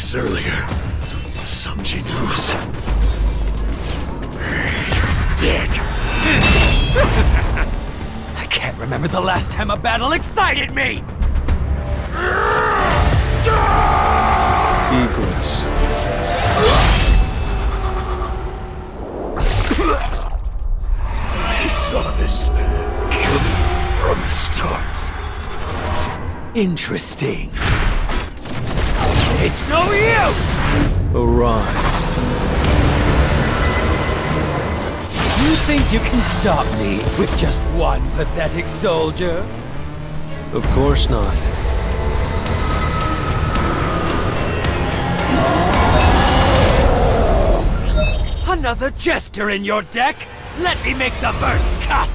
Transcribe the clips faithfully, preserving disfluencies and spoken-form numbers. place earlier. Sanji knows. Dead. I can't remember the last time a battle excited me! Eagles. I saw this coming from the stars. Interesting. It's no use! Arise. You think you can stop me with just one pathetic soldier? Of course not. Another jester in your deck? Let me make the first cut!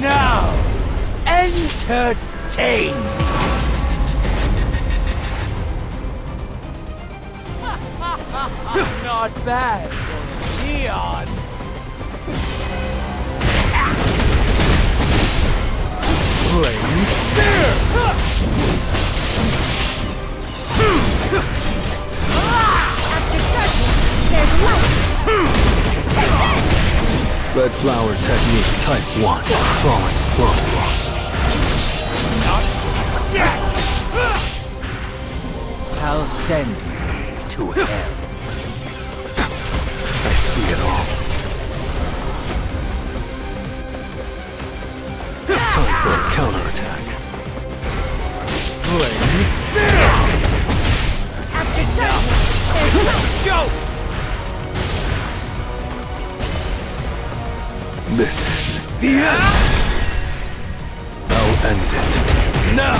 Now, entertain! Not bad for Neon! Flame Spear! After darkness, there's light! Red Flower Technique Type one, Crawling Plum Blossom. I'll send you to hell. I see it all. Time for a counterattack. Flame Spear! After darkness, there's no jokes! This is the end. I'll end it. Now!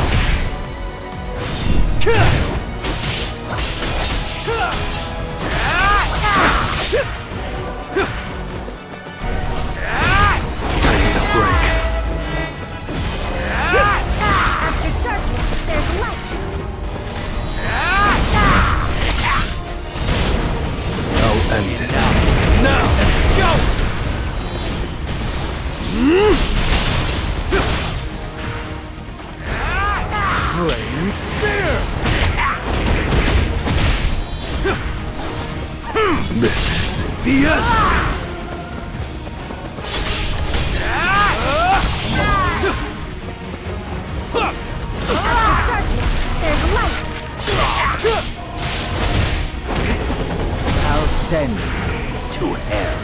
I need a break. After darkness, there's light. I'll end it. Now! Go! Flame Spear! This is the end! After darkness, there's light! I'll send you to hell.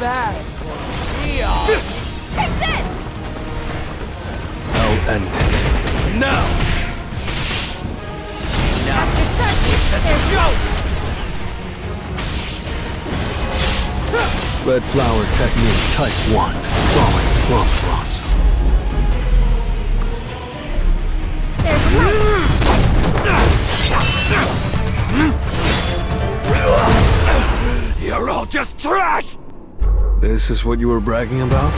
Bad for Neon. Take this! I'll end it. No! No! After darkness, there's jokes! Red Flower Technique Type one, Crawling Plum Blossom. There's light! You're all just trash! This is what you were bragging about?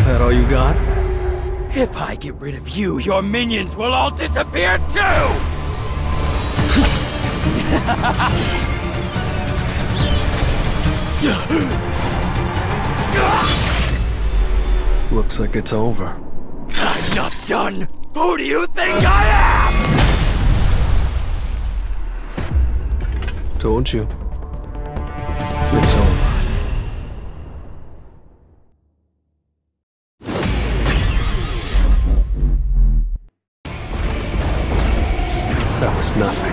Is that all you got? If I get rid of you, your minions will all disappear too! Looks like it's over. I'm not done! Who do you think I am?! Told you. It's over. Nothing.